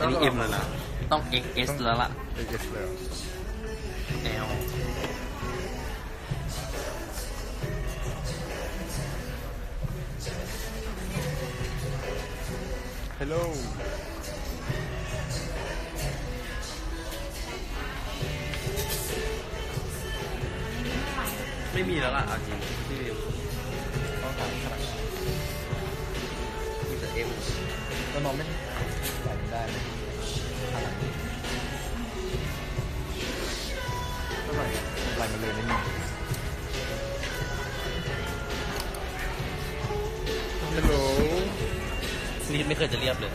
อันนี้อิ่มแล้วนะต้อง XS แล้วล่ะ XS แล้วL Helloไม่มีแล้วล่ะจริงพี่มิวต้องการขนาดมีแต่เอ็มแล้วมองไม่ได้เท่าไหร่ไหลมาเลยนี่ฮัลโหลนี่ไม่เคยจะเรียบเลย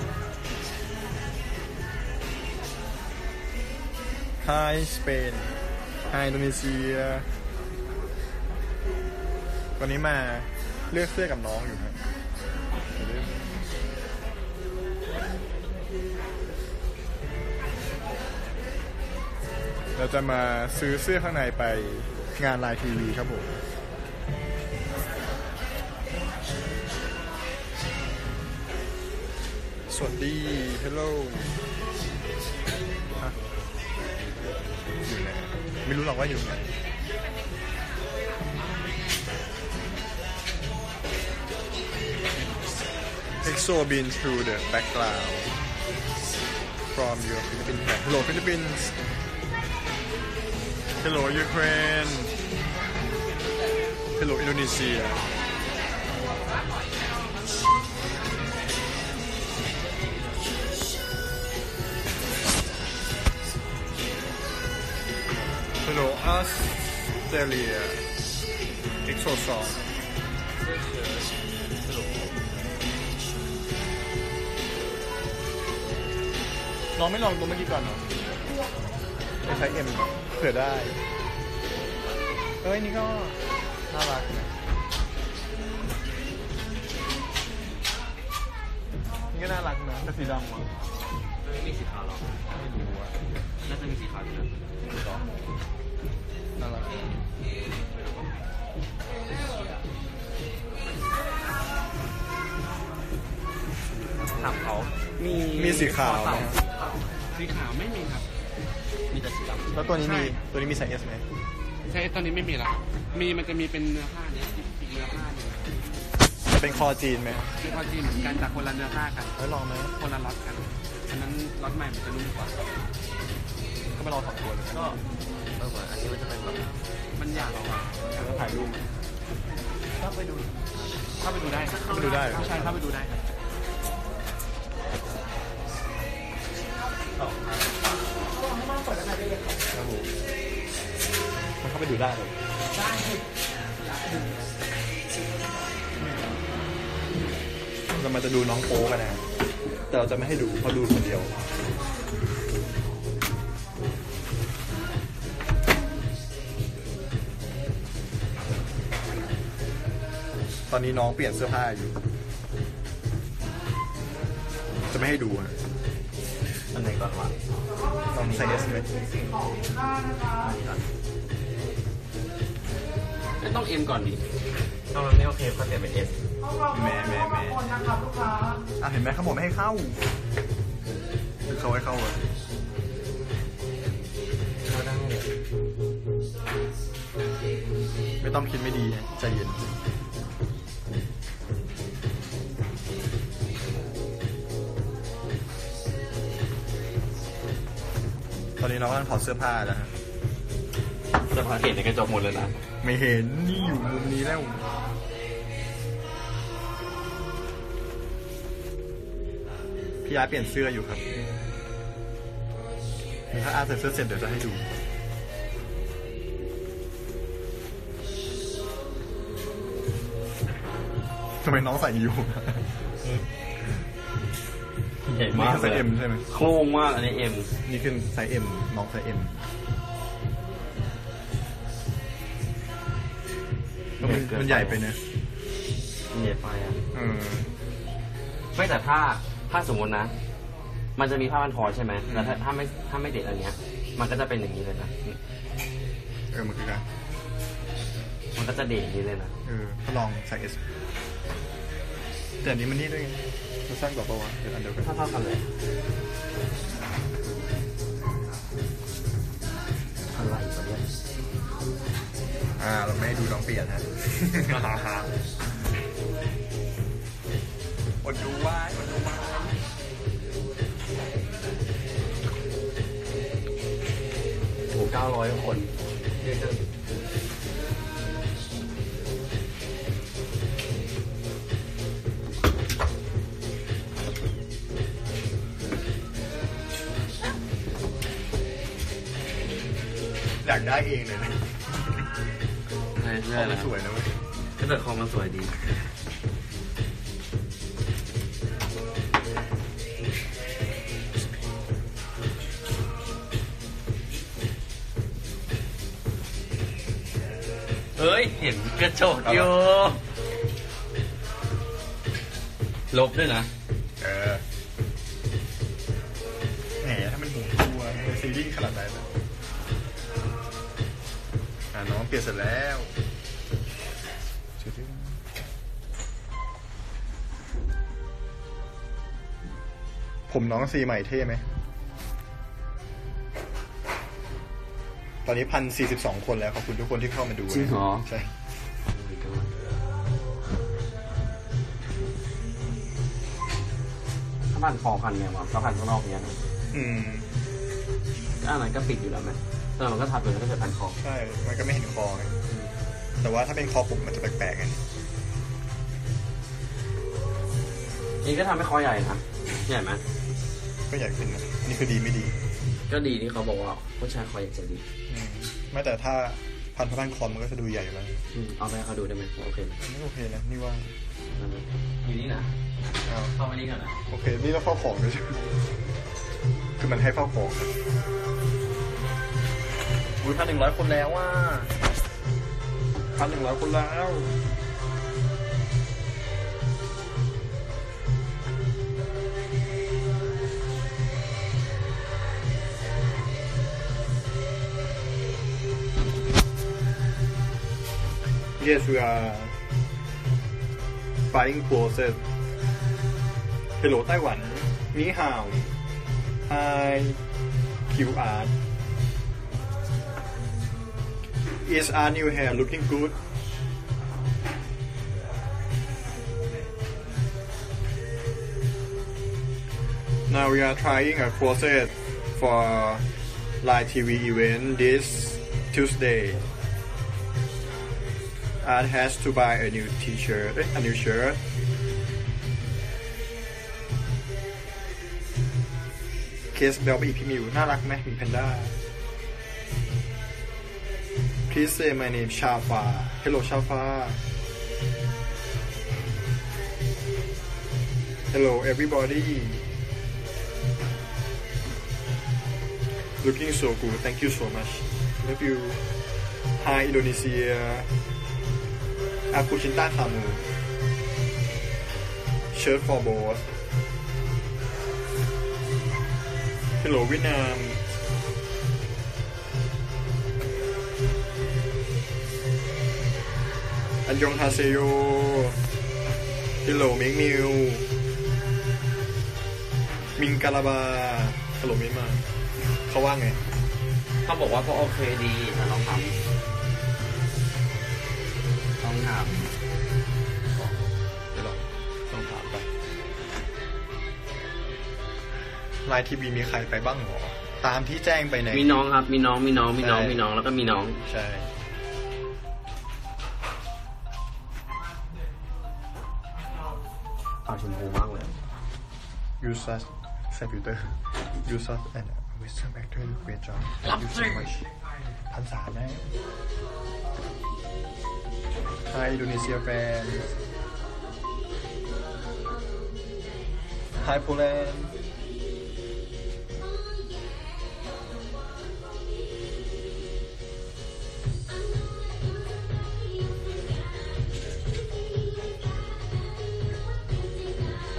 Hi Spain Hi Indonesiaวันนี้มาเลือกเสื้อกับน้องอยู่ครับเราจะมาซื้อเสื้อข้างในไปงานไลน์ทีวีครับผมสวัสดี Hello อยู่ไหนไม่รู้หรอกว่าอยู่ไหนEXO been through the background from your Philippines. Hello Philippines. Hello Ukraine. Hello Indonesia. Hello Australia. EXO song. Hello.น้องไม่ลองตัวเมื่อกี้ก่อนเหรอใช้ M เผื่อได้เอ้ยนี่ก็น่ารักนะนี่ก็น่ารักนะแต่สีดำมั้งมีสีขาวหรอไม่รู้อ่ะน่าจะมีสีขาวอยู่นะน่ารักถามเขามีสีขาวสีขาวไม่มีครับมีแต่สีดำแล้วตัวนี้มีไซส์ S ไหมไซส์ S ตอนนี้ไม่มีแล้วมีมันจะมีเป็นเนื้อผ้าเนี่ยอีกเนื้อผ้าหนึ่งจะเป็นคอจีนไหมเป็นคอจีนเหมือนกันแต่คนละเนื้อผ้ากันแล้วลองไหมคนละล็อตกันฉะนั้นล็อตใหม่มันจะนุ่มกว่าก็ไปลองสองตัวเลยก็เหมือนอันนี้มันจะเป็นแบบมันอยากออกมาอยากถ่ายรูปเข้าไปดูได้ใช่เข้าไปดูได้มันเข้าไปดูได้เลยเรามาจะดูน้องโป๊กันนะแต่เราจะไม่ให้ดูเพราะดูคนเดียวตอนนี้น้องเปลี่ยนเสื้อผ้าอยู่จะไม่ให้ดูนะอันไหนก่อนวะต้องใส่เอสไหมต้องเอ็มก่อนดิต้องไม่โอเคเขาเปลี่ยนเป็นเอสแม่เห็นไหมเขาบอกไม่ให้เข้าเขาให้เข้าเลยไม่ต้องคิดไม่ดีใจเย็นตอนนี้น้องกำลังถอดเสื้อผ้าแล้วจะพาเห็นในกระจกหมดเลยนะไม่เห็นนี่อยู่มุมนี้แล้วพี่อาร์เปลี่ยนเสื้ออยู่ครับถ้าอาร์ใส่เสื้อเสร็จเดี๋ยวจะให้ดูทำไมน้องใส่อยู่ใหญ่มากเลยใช่ไหมโครงมากอันนี้ M นี่คือไซส์ M น้องไซส์ M มันใหญ่ไปนะใหญ่ไปอ่ะไม่แต่ถ้าสมมตินะมันจะมีผ้าพันคอใช่ไหมแต่ถ้าไม่เด็ดอันเนี้ยมันก็จะเป็นอย่างนี้เลยนะมันคือการมันก็จะเด็ดอย่างนี้เลยนะทดลองไซส์ S แต่นี้มันนี่ด้วยไงมันสั้นกว่าปะวะเดี๋ยวอันเดียวกันเท่ากันเลยอะไรแบบนี้เราไม่ดูน้องเปลี่ยนนะอดดูว่าอดดูว่าโอ้900คนเยอะๆอยากได้เองเลยนะใช่ใช่แล้วสวยนะเว้ยก็แต่คอมมันสวยดีเฮ้ยเห็นกระจกอยู่ลบด้วยนะแหมถ้ามันหมุนตัวซีรีส์ขนาดไหนน้องเปลี่ยนเสร็จแล้วผมน้องซีใหม่เท่ไหมตอนนี้1,042คนแล้วขอบคุณทุกคนที่เข้ามาดูจริงเหรอใช่ถ้าบ้านพอพันเนี่ยมั้งถ้าพันข้างนอกเนี่ยก็อะไรก็ปิดอยู่แล้วไหมแต่มันก็ถัดไปแล้วก็จะพันคอใช่มันก็ไม่เห็นคอไงแต่ว่าถ้าเป็นคอปุ๊บมันจะแปลกๆไงนี่ก็ทำให้คอใหญ่นะใหญ่ไหมก็ใหญ่ขึ้นนะนี่คือดีไม่ดีก็ดีที่เขาบอกว่าผู้ชายคอใหญ่จะดีไม่แต่ถ้าพันคอมันก็จะดูใหญ่แล้วเอาไปเขาดูได้ไหมโอเคไหมไม่โอเคนะนี่ว่าอยู่นี่นะเข้ามานี่กันนะโอเคนี่เราเฝ้าของด้วยใช่ไหมคือมันให้เฝ้าของ1,100 คนแล้วว่า 1,100 คนแล้วYes, we are flying closer. Hello, Taiwan. Ni hao. Hi. QR.Is our new hair looking good? Now we are trying a corset for live TV event this Tuesday. Art has to buy a new t-shirt, a new shirt. Case bell by Miu. น่ารักไหมมีแพนด้าPlease say my name, Shafa. Hello, Shafa. Hello, everybody. Looking so good. Thank you so much. Love you. Hi, Indonesia. Aku cinta kamu. Shirt for both. Hello, Vietnam.อันยองฮาเซโยฮัลโหลมิงมิวมิงกาลาบาฮัลโหลมิงมาเขาว่าไงเขาบอกว่าก็โอเคดีแต่ลองทำต้องทำเดี๋ยวลองต้องทำไปไลน์ทีวีมีใครไปบ้างหรอตามที่แจ้งไปในมีน้องครับมีน้องแล้วก็มีน้องใช่ชมพูมากเลย Users Computer Users and Western Actor Great Job User Watch 1,300ได้ Hi Indonesia fans Hi Poland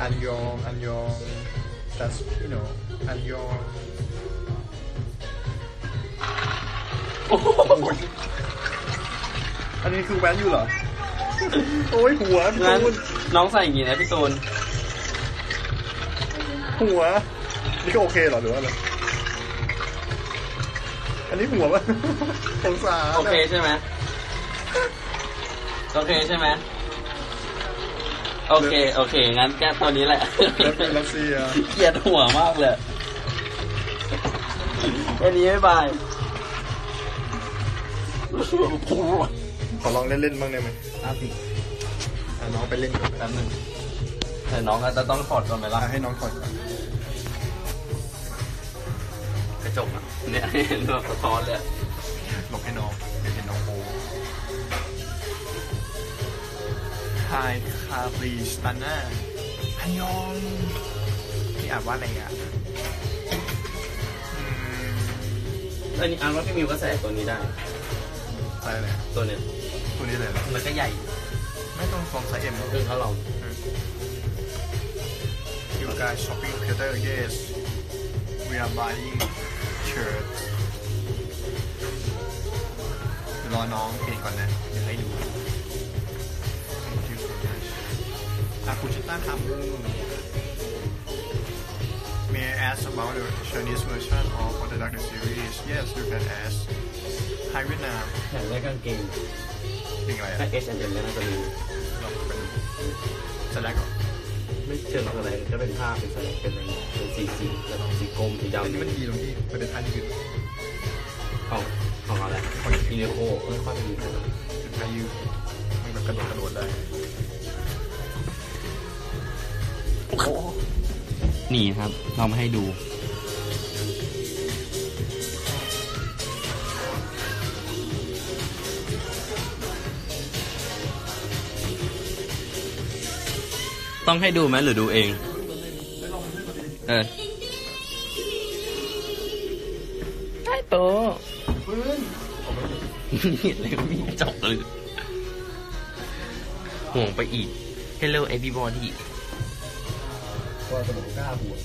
Annyeong, that's you know, Annyeong. Oh, อันนี้คือแว้นอยู่เหรอโอ้ยหัวมัน น้องใส่อย่างนี้นะพี่ตูนหัวนี่ก็โอเคเหรอหรือว่าอะไรอันนี้หัวป่ะองศาโอเคใช่ไหมโอเคใช่ไหมโอเคโอเคงั้นแก้เท่านี้แหละเป็นรัสเซียเกลียดหัวมากเลยวันนี้บ๊ายบายขอลองเล่นๆบ้างได้ไหมครับพี่น้องไปเล่นก่อนแป๊บนึงแต่น้องอาจจะต้องถอดก่อนไปละให้น้องถอดก่อนกระจกอ่ะเนี่ยเห็นแบบซ้อนเลยหลบให้น้องเดี๋ยวเห็นน้องโบไฮคาบรีสตันน่าฮยองนี่อ่านว่าอะไรอ่ะอันนี้อ่านว่าพี่มิวก็ใส่ตัวนี้ได้ใส่อะไรตัวเนี้ยตัวนี้เลยมันก็ใหญ่ไม่ต้องฟองไซส์ M เรื่องเขาลองอยู่กับช้อปปิ้งคอมพิวเตอร์ yes we are buying shirt รอน้องเปลี่ยนก่อนนะเดี๋ยวให้ดูอาคุชิต้าทำ May I ask about the Chinese version of What The Duck The Series? Yes, you can ask. Hi Vietnam. แข่งได้กางเกงเป็นอะไรอะ H&M น่าจะมีลองเป็นสแลกก่อนไม่เชิงอะไรจะเป็นผ้าเป็นสแลกเป็นอะไรเป็นสีแล้วลองสีกลมสีดำอันนี้มันดีตรงที่มันเป็นท่ายืดของอะไรอินเนโคไม่ค่อยดีนะเป็นท่ายืดมันแบบกระโดดได้นี่ครับเรามาให้ดูต้องให้ดูไหมหรือดูเองใต้โต๊ะนี่เลยมีจบเลยห่วงไปอีก Hello everybodyก็จะบอกกล้าบวก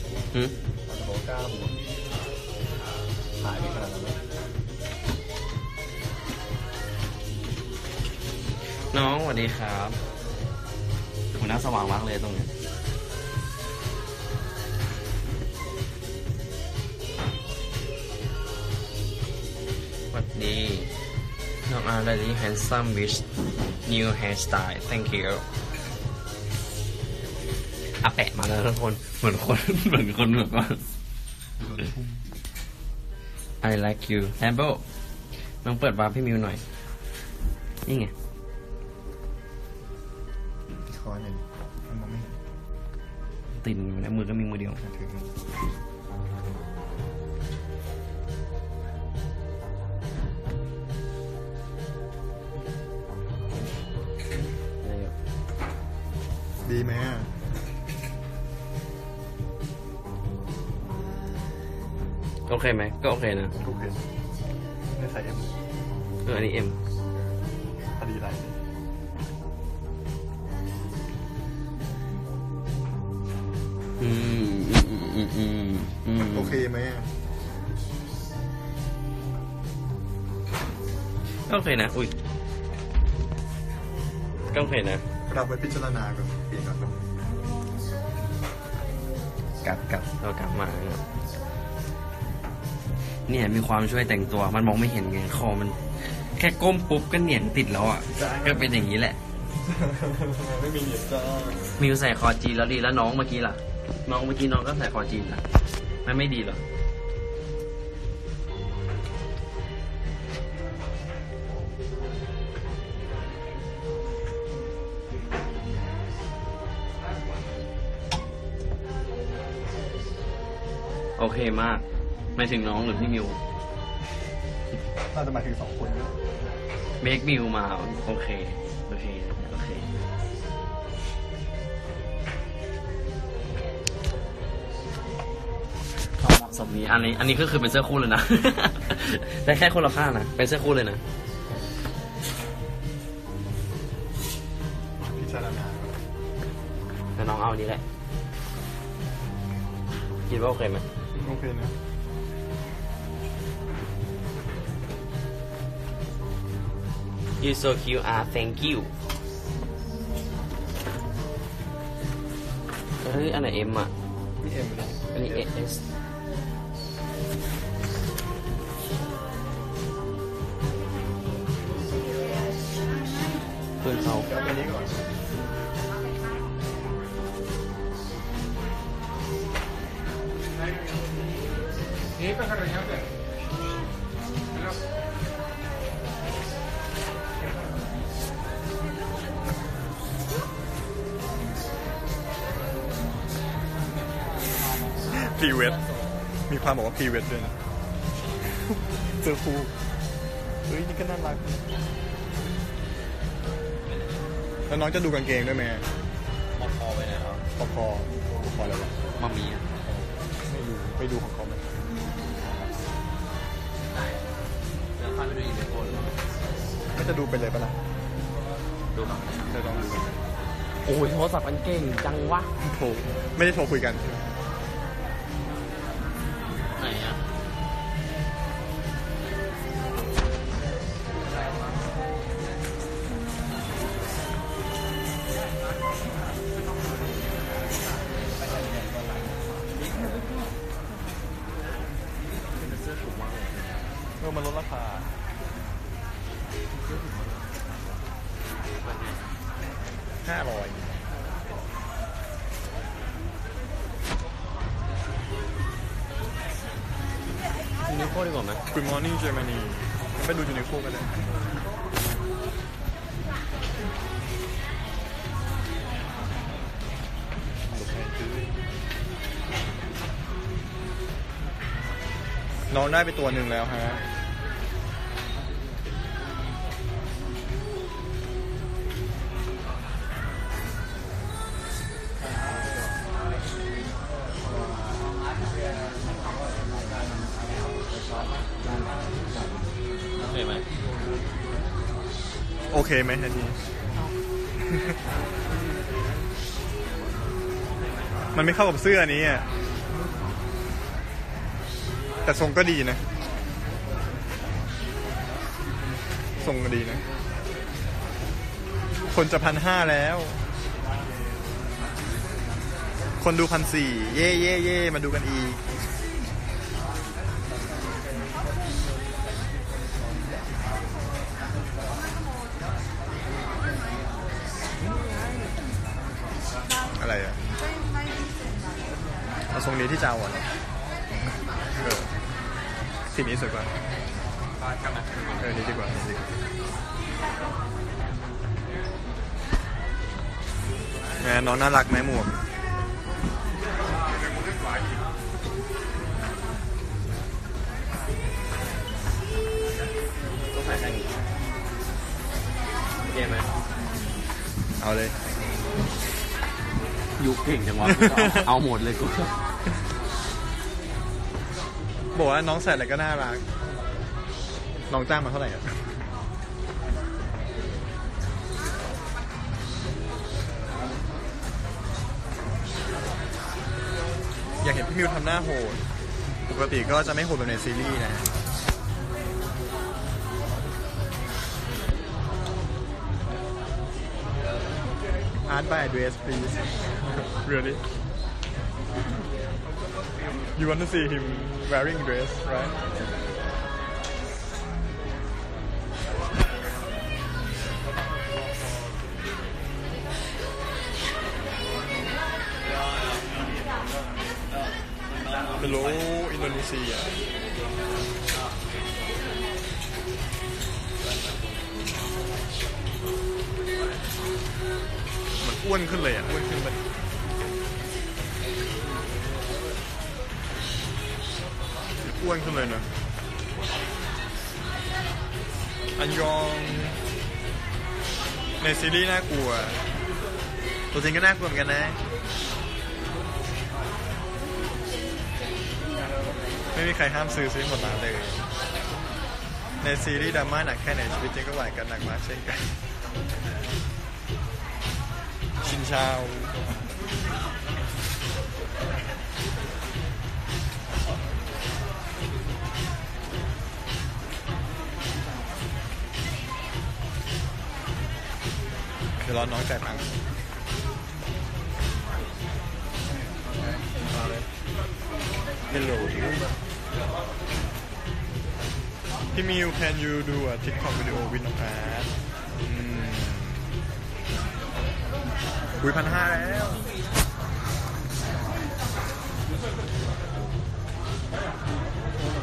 จะบอกกล้าบวกหายไปขนาดนั้นน้องสวัสดีครับหัวหน้าสว่างมากเลยตรงนี้สวัสดีน้องอาร์เรดี้ handsome with new hairstyle thank youอาแปะมาแล้วทุกคนเหมือนคนแบบว่า I like you Amil น้องเปิดวาร์ปให้มิวหน่อยนี่ไงคอหนึ่งมองไม่เห็นติดอยู่นะมือก็มีมือเดียวดีไหมอ่ะโอเคไหมก็โอเคนะโอเคไม่ใส่ M อันนี้ M พอดีไรโอเคไหมโอเคนะอุ้ยก็โอเคนะเราไปพิจารณาก่อนเปลี่ยนก่อนกลับเรากลับมาเนี่ยมีความช่วยแต่งตัวมันมองไม่เห็นไงคอมันแค่ก้มปุ๊บก็เหนียนติดแล้วอ่ะก็เป็นอย่างนี้แหละไม่มีเหนียนจ้ามิวใส่คอจีนแล้วดีแล้วน้องเมื่อกี้ล่ะน้องก็ใส่คอจีนนะมันไม่ดีหรอโอเคมากไม่ถึงน้องหรือพี่มิวน่าจะมาถึงสองคนนะเมคมิวมาโอเคความเหมาะสมนี้อันนี้ก็คือเป็นเสื้อคู่เลยนะ แต่แค่คนละข้างนะเป็นเสื้อคู่เลยนะพิจารณาแต่น้องเอานี้แหละคิดว่าโอเคไหมโอเคนะYou so cute, thank you. Karena ini anak Emma. Ini ES. Kau. Ini pekerjanya apa? Privet มีความบอกว่า Privet ด้วยนะเจอครูเฮ้ยนี่ก็น่ารักแล้วน้องจะดูกางเกงด้วยไหมคอไปไหนครับคออะไรวะมามีอ่ะไม่ดูไปดูของคอไหมได้เดี๋ยวพาไปดูอีกเป็นคนก็จะดูไปเลยปะล่ะดูหนังจะลองดูโอ้ยโทรศัพท์มันเก่งจังวะโทรไม่ได้โทรคุยกันมันลดราคา500ยูนิโคดีกว่าไหม Good morning Germany ไปดูยูนิโคกันเลยน้องได้ไปตัวหนึ่งแล้วฮะโอเคไหมทันทีมันไม่เข้ากับเสื้อนี้อ่ะแต่ทรงก็ดีนะทรงก็ดีนะคนจะ1,500แล้วคนดู1,400เย่เย่มาดูกันอีกอะไรอ่ะทรงนี้ที่จะเอาอ่ะสีนี้สวยกว่านี่ดีกว่าน้องน่ารักไหมหมวกต้องใส่ข้างนี้โอเคไหมเอาเลยยุคเก่งจังวะเอาหมดเลยกูบอกว่าน้องใส่อะไรก็น่ารักน้องจ้างมาเท่าไหร่อะอยากเห็นพี่มิวทำหน้าโหดปกติก็จะไม่โหดแบบในซีรีส์นะArt by address please really you want to see him wearing dress right ฮัลโหลอินโดนีเซียมันอ้วนขึ้นเลยอ่ะอ้วนขึ้นเลยอ้วนขึ้นเลยนะอันยองในซีรีส์น่ากลัวตัวจริงก็น่ากลัวเหมือนกันนะไม่มีใครห้ามซื้อหมดร้านเลยในซีรีส์ดราม่าหนักแค่ไหนชีวิตจริงก็หวานกันหนักมากเช่นกันชินชาวเดี๋ยวรอน้องจ่ายตังค์ Hello. Miu, can you do a TikTok video with no ad? คุย 1,500 แล้ว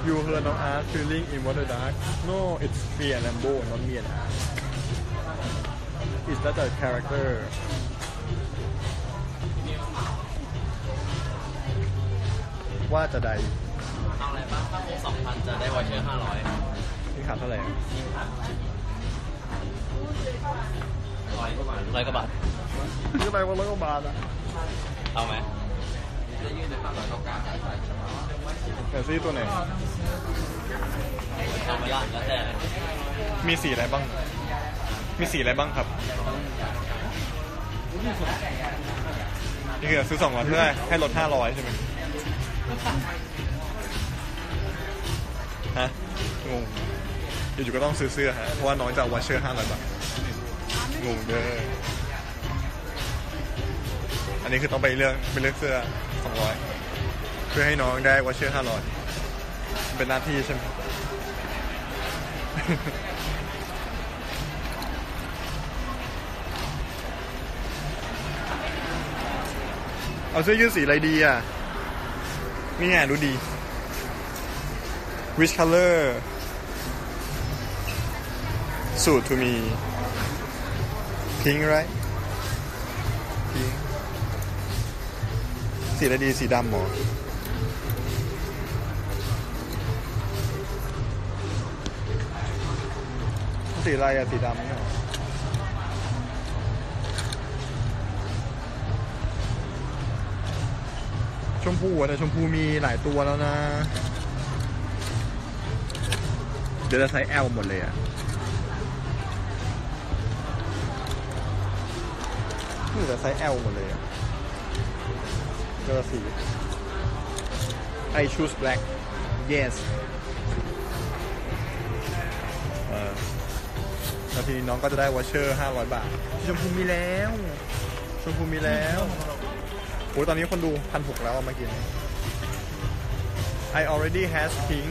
You heard of us feeling in What The Duck? No, it's Fear Lambo, not me and us. Is that a character? What the day? 2,000 จะได้ voucher 500 ที่ขาดเท่าไหร่ 100 กว่าบาทคืออะไรวะ 100 กว่าบาทอ่ะเอาไหมแต่ซีตัวไหนมีสีอะไรบ้างครับนี่คือซื้อ200เพื่อให้ลด500ใช่ไหมฮะงงอยู่ๆก็ต้องซื้อเสื้อฮะเพราะว่าน้องจะเอาวอชเชอร์500 บาทงงเด้ออันนี้คือต้องไปเลือกเสื้อ200เพื่อให้น้องได้วอชเชอร์500เป็นหน้าที่ใช่ไหม เอาเสื้อยืดสีอะไรดีอ่ะนี่ไงดูดี Which color suit to me Pink right Pink สีอะไรดีสีดำหรอสีอะไรอะสีดำเนี่ยชมพูอ่ะแต่ชมพูมีหลายตัวแล้วนะเดี๋ยวจะใช้ L หมดเลยอ่ะนี่จะใช้ L หมดเลยอ่ะเดี๋ยวสี I choose black yes แล้วทีนี้น้องก็จะได้วอชเชอร์500 บาทชมพูมีแล้วโอ้ยตอนนี้คนดู 1,600 แล้วเมื่อกี้ I already has pink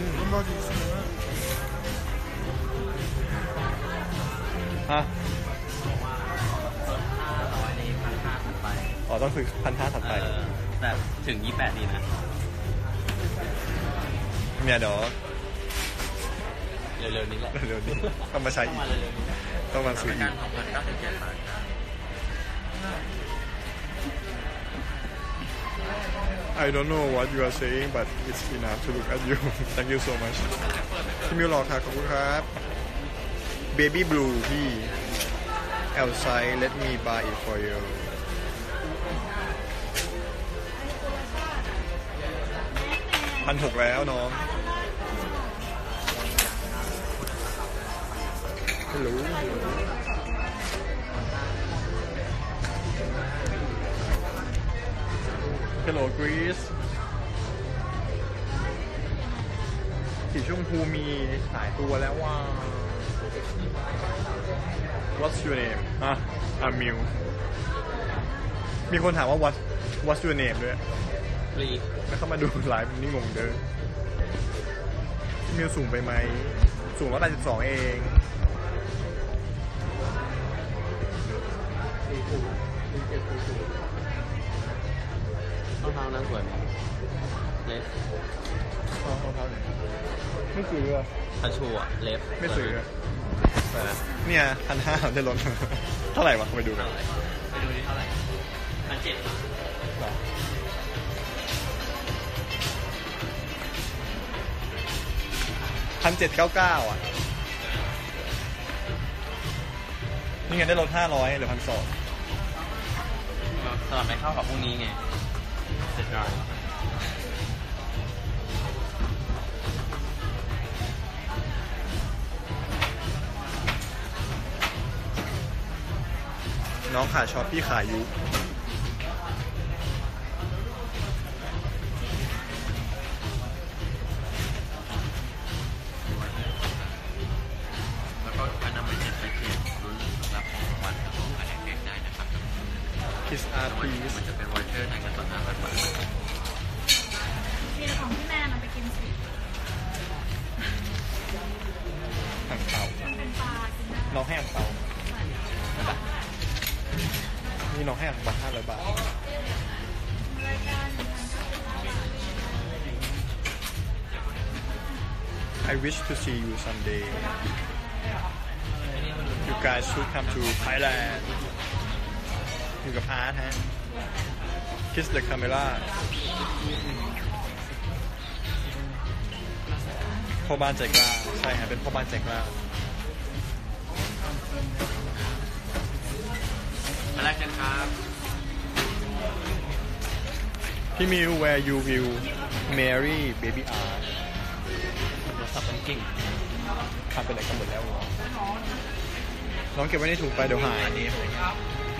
ฮะอ๋อต้องซื้อ 1,500 ถัดไปแบบถึง 28 นี่นะเนี่ยเดี๋ยวเร็วๆนี้แหละต้องมาใช้อีกต้องมาซื้ออีกI don't know what you are saying but it's enough to look at you thank you so much พี่มิวหล่อค่ะขอบคุณครับ Baby Blue พี่ outside let me buy it for you 1,600แล้วน้อง Hello Hello Greece สีชมพูมีหลายตัวแล้วว่า What's your name อ่ะ Amil มีคนถามว่า What's your name ด้วยแล้วเข้ามาดูไลฟ์นี่งงเด้อ Miu สูงไปไหมสูง182เองรองเท้านั้นสวยไหมเล็บรองเท้าไหนไม่ซื้ออ่ะทัชชูอ่ะเล็บไม่ซื้อเนี่ย1,500ได้ลดเท่าไหร่วะไปดูกันไปดูดิเท่าไหร่1,7001,799อ่ะนี่ไงได้ลด500เหลือ1,200สลับไม่เข้ากับพวกนี้ไงเสร็จแล้วน้องขายช็อปพี่ขายยูมันจะเป็นวอชเชอร์แทนเงินสด5,000 บาทนี่ของพี่แม่ I wish to see you someday. You guys should come to Thailand. อยู่กับอาร์ตฮะ Kiss the camera. Poba Tecla ใช่ฮะเป็น Poba Tecla มาแล้วกันครับพี่ Miu where you will marry baby art เราสับมันกิ้งทำไปไหนกันหมดแล้วน้องเก็บไว้ในถุงไปเดี๋ยวหาย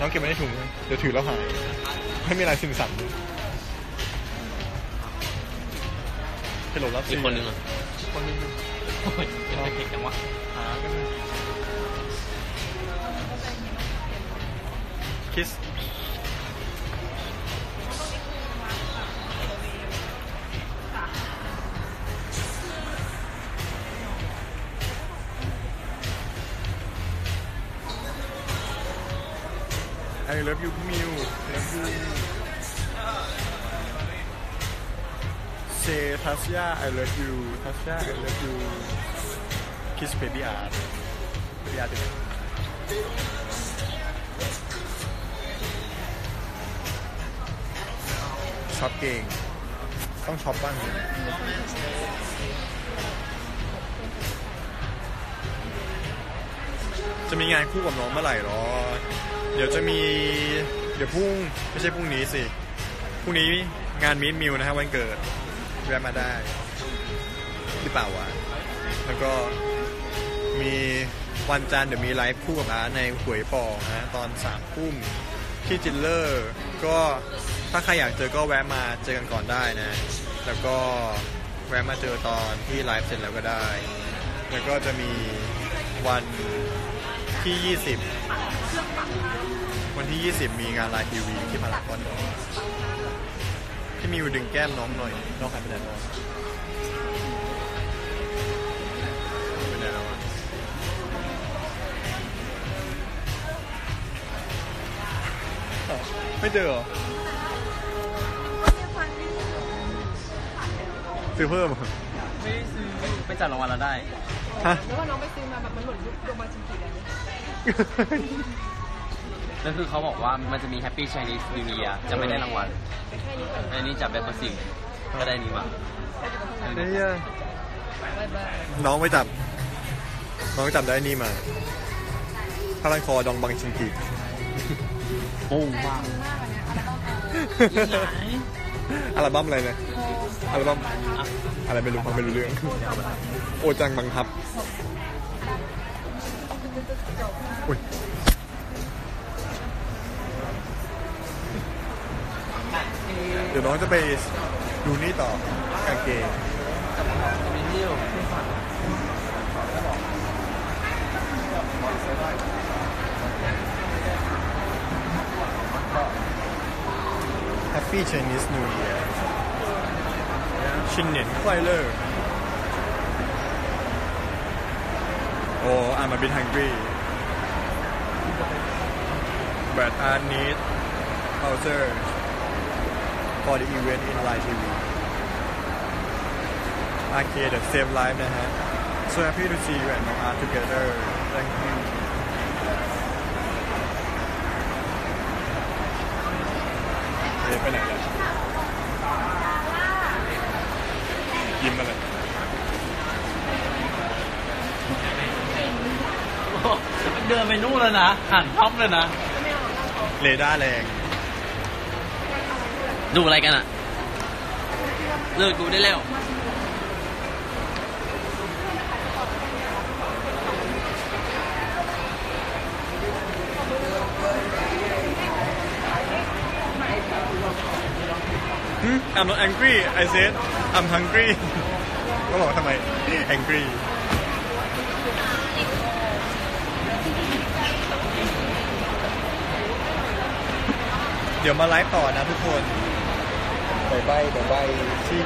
น้องเก็บไว้ในถุงเดี๋ยวถือแล้วหายไม่มีอะไรซิมสันให้หลบรับสิคนหนึ่งอ่ะคนหนึ่งเป็นเด็กจังวะคิสI love you, Miu. Love you. Say Tasha, I love you. Tasha, I love you. Kiss baby art. Baby art. Shopping. ต้องช็อปบ้างจะมีงานคู่กับน้องเมื่อไหร่หรอเดี๋ยวจะมีไม่ใช่พรุ่งนี้สิพรุ่งนี้งานMeet Miuนะฮะวันเกิดแวะมาได้หรือเปล่าวะแล้วก็มีวันจันทร์เดี๋ยวมีไลฟ์คู่กับอาในหวยปองนะตอน3 ทุ่มที่จิลเลอร์ก็ถ้าใครอยากเจอก็แวะมาเจอกันก่อนได้นะแล้วก็แวะมาเจอตอนที่ไลฟ์เสร็จแล้วก็ได้แล้วก็จะมีวันที่20วันที่20มีงานไลฟ์ทีวีที่พารากอนที่มีดึงแก้มน้องหน่อยน้องหายไปไหนน้องไปไหนแล้วไม่เจอเหรอซื้อเพิ่มไม่ได้ซื้อไปจัดรางวัลแล้วได้ฮะแล้วว่าน้องไปซื้อมาแบบมันหล่นยุบโดนมาจริงๆเลยแล้วคือเขาบอกว่ามันจะมี Happy Chinese New Year จะไม่ได้รางวัลอันนี้จับแบบประสิทธิ์ก็ได้นี่มาน้องไม่จับได้นี่มาพลังคอดองบังชิงกีปุ้งมากอัลบั้มอะไรเนี่ยอัลบั้มอะไรไม่รู้ฟังไม่รู้เรื่องโอจังบังคับอุ้ยเดี๋ยวน้องจะไปดูนี่ต่อกางเกงHappy Chinese New Year ชินเน็ตไฟเลอร์โอ้อามาบินฮังกี้ but I need voucher for the event in live TV โอเค the same live นะฮะ so happy to see you and my art together thank you เดี๋ยวไปไหนกันยิ้มมาเลยเดินไปนู่นแล้วนะหันท็อปเลยนะเรดาร์แรงดูอะไรกันอะเลิกดูได้แล้วI'm not angry I said I'm hungry ก็บอกทำไม angryเดี๋ยวมาไลฟ์ต่อนะทุกคนบายบายที่